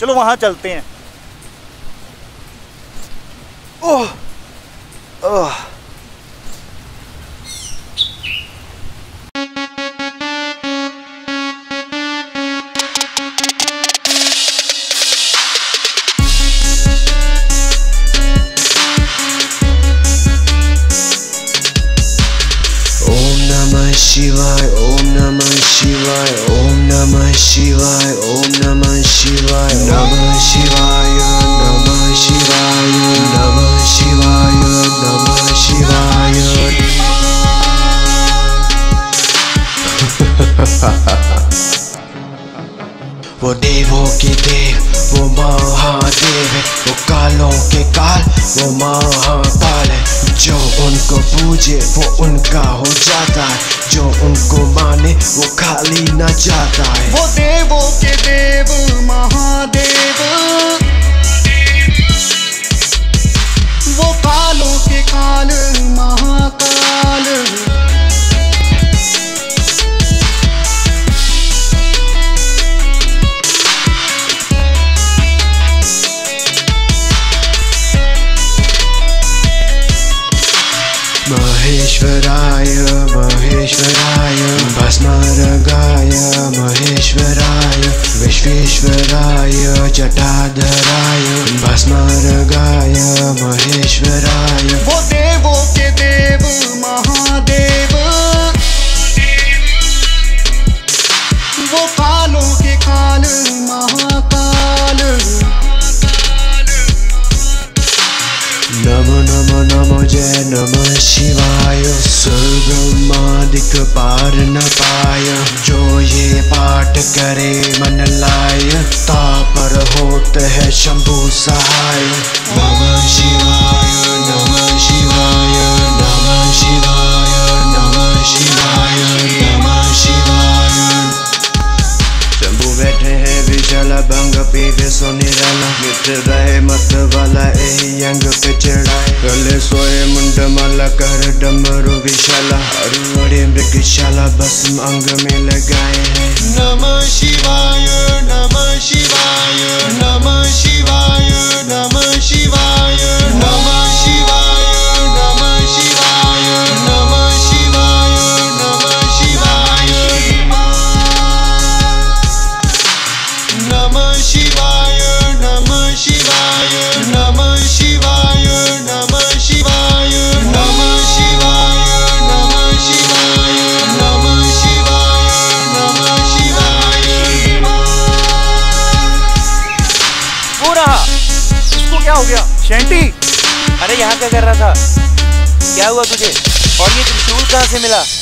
चलो वहाँ चलते हैं। ओह ओह, शिवाय ओम नमः शिवाय ओम नमः शिवाय ओम नमः शिवाय नमः शिवाय नमः शिवाय नमः शिवाय नमः शिवाय। वो देवों के देव वो महादेव है, वो कालों के काल वो महाकाल है। जो उनको पूजे वो उनका हो जाता है, जो उनको माने वो खाली न जाता है। वो देवों के देव महादेव, वो कालों के काल महाकाल। महेश्वराय महेश्वराय भस्मारगाय महेश्वराय विश्वेश्वराय जटाधराय भस्मारगाय महेश्वराय। वो देवों के देव महादेव, वो कालों के काल महाकाल। नमो नमो नमो जय नमः शिवाय। स्वर्गमादिक पार न पाय, जो ये पाठ करे मन लाय, ता पर होत है शंभु सहाय। नमः शिवाय नमः शिवाय नमः शिवाय नमः शिवाय नमः शिवाय। शंभु बैठे हैं विशाला भंग पीवे सुनिराला, मित्र रहे मत वाला यही अंग पे चढ़ाए। गले सोए मुंडमाला कर डमरू विशाला, अरुणे मृगशाला भस्म अंग में लगाए हैं। नमः शिवाय नमः शिवाय नमः शिवाय नमः शिवाय नमः शिवाय नमः शिवाय नमः शिवाय नमः शिवाय नमः शिवाय नमः शिवाय नमः शिवाय नमः शिवाय नमः शिवाय नमः शिवाय नमः शिवाय नमः शिवाय। वो रहा, इसको क्या हो गया शेंटी? अरे यहाँ क्या कर रहा था, क्या हुआ तुझे? और ये त्रिशूल कहाँ से मिला?